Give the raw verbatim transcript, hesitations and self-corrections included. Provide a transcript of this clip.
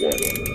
One.